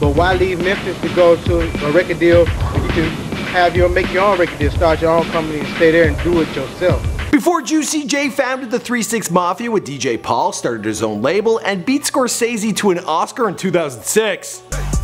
But why leave Memphis to go to a record deal when you can have your make your own record deal, start your own company and stay there and do it yourself? Before Juicy J founded the Three 6 Mafia with DJ Paul, started his own label, and beat Scorsese to an Oscar in 2006.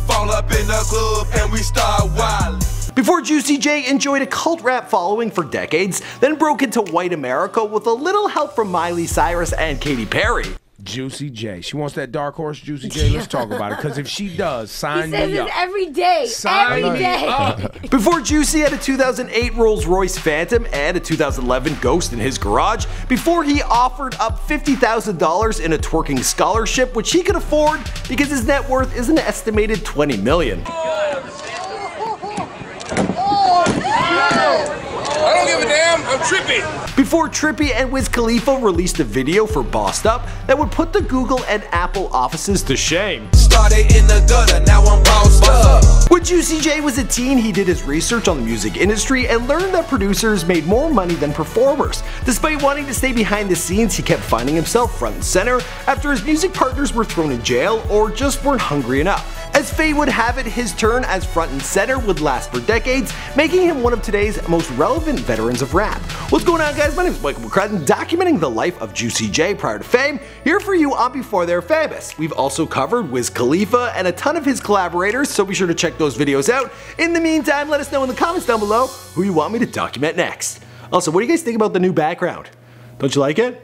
Fall up in the club and we start wild. Before Juicy J enjoyed a cult rap following for decades, then broke into white America with a little help from Miley Cyrus and Katy Perry. Juicy J. She wants that dark horse, Juicy J. Let's talk about it, because if she does, sign me up. He says this every day. Every day. Before Juicy had a 2008 Rolls-Royce Phantom and a 2011 Ghost in his garage, before he offered up $50,000 in a twerking scholarship, which he could afford because his net worth is an estimated $20 million. I'm trippy. Before Trippy and Wiz Khalifa released a video for Bossed Up that would put the Google and Apple offices to shame. Started in the gutter, now I'm bossed up. When Juicy J was a teen, he did his research on the music industry and learned that producers made more money than performers. Despite wanting to stay behind the scenes, he kept finding himself front and center after his music partners were thrown in jail or just weren't hungry enough. As fate would have it, his turn as front and center would last for decades, making him one of today's most relevant veterans of rap. What's going on, guys? My name is Michael McCrudden, documenting the life of Juicy J prior to fame, here for you on Before They're Famous. We've also covered Wiz Khalifa and a ton of his collaborators, so be sure to check those videos out. In the meantime, let us know in the comments down below who you want me to document next. Also, what do you guys think about the new background? Don't you like it?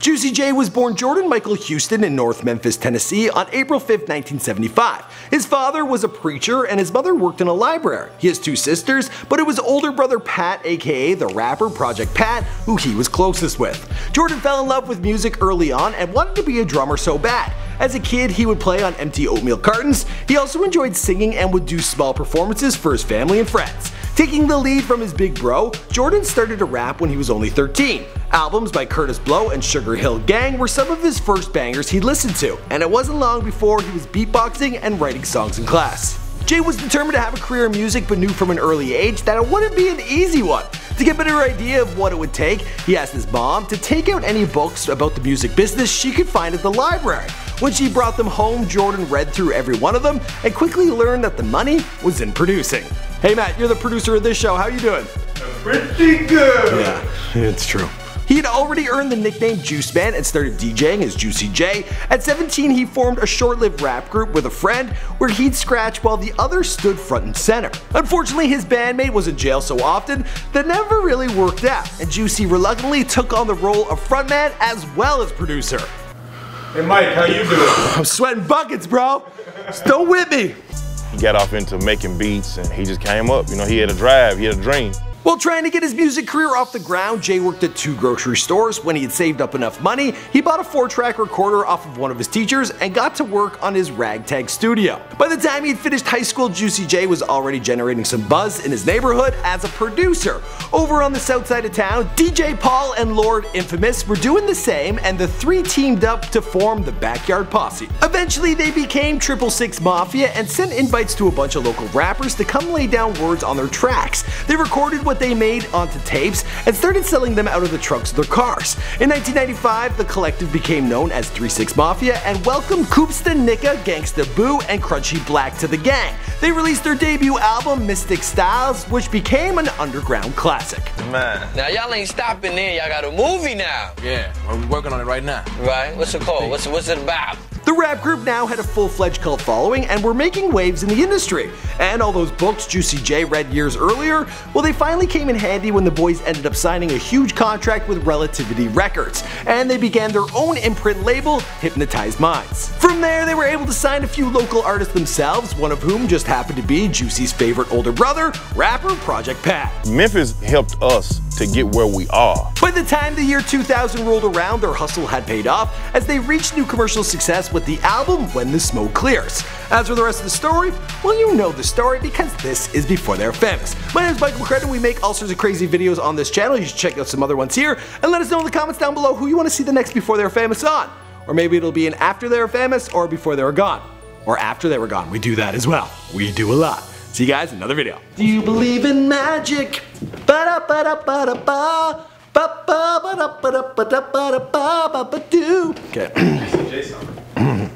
Juicy J was born Jordan Michael Houston in North Memphis, Tennessee on April 5, 1975. His father was a preacher and his mother worked in a library. He has two sisters, but it was older brother Pat, aka the rapper Project Pat, who he was closest with. Jordan fell in love with music early on and wanted to be a drummer so bad. As a kid, he would play on empty oatmeal cartons. He also enjoyed singing and would do small performances for his family and friends. Taking the lead from his big bro, Jordan started to rap when he was only 13. Albums by Curtis Blow and Sugar Hill Gang were some of his first bangers he listened to, and it wasn't long before he was beatboxing and writing songs in class. Jay was determined to have a career in music, but knew from an early age that it wouldn't be an easy one. To get a better idea of what it would take, he asked his mom to take out any books about the music business she could find at the library. When she brought them home, Jordan read through every one of them and quickly learned that the money was in producing. Hey Matt, you're the producer of this show, how you doing? Pretty good! Yeah, it's true. He had already earned the nickname Juice Man and started DJing as Juicy J. At 17, he formed a short-lived rap group with a friend where he'd scratch while the other stood front and center. Unfortunately, his bandmate was in jail so often that never really worked out, and Juicy reluctantly took on the role of frontman as well as producer. Hey Mike, how you doing? I'm sweating buckets, bro. Still with me. He got off into making beats and he just came up. You know, he had a drive, he had a dream. While trying to get his music career off the ground, Jay worked at two grocery stores. When he had saved up enough money, he bought a 4-track recorder off of one of his teachers and got to work on his ragtag studio. By the time he had finished high school, Juicy J was already generating some buzz in his neighborhood as a producer. Over on the south side of town, DJ Paul and Lord Infamous were doing the same, and the three teamed up to form the Backyard Posse. Eventually, they became Triple 6 Mafia and sent invites to a bunch of local rappers to come lay down words on their tracks. They recorded what they made onto tapes and started selling them out of the trunks of their cars. In 1995, the collective became known as Three 6 Mafia and welcomed Koopsta, Nicka, Gangsta Boo, and Crunchy Black to the gang. They released their debut album, Mystic Styles, which became an underground classic. Man, now y'all ain't stopping there. Y'all got a movie now. Yeah, we're working on it right now. Right? What's it called? What's it about? The rap group now had a full-fledged cult following and were making waves in the industry. And all those books Juicy J read years earlier, well, they finally came in handy when the boys ended up signing a huge contract with Relativity Records, and they began their own imprint label, Hypnotized Minds. From there, they were able to sign a few local artists themselves, one of whom just happened to be Juicy's favorite older brother, rapper Project Pat. Memphis helped us to get where we are. By the time the year 2000 rolled around, their hustle had paid off as they reached new commercial success with the album When the Smoke Clears. As for the rest of the story, well, you know the story because this is Before They're Famous. My name is Michael McCrudden. We make all sorts of crazy videos on this channel. You should check out some other ones here, and let us know in the comments down below who you want to see the next Before They're Famous on. Or maybe it'll be an After They're Famous or Before They're Gone. or after they were gone. We do that as well. We do a lot. See you guys in another video. Do you believe in magic? Ba-da-ba-da-ba-da-ba. Ba-ba-ba-da-ba-da-ba-da-ba-ba-ba-do. Okay.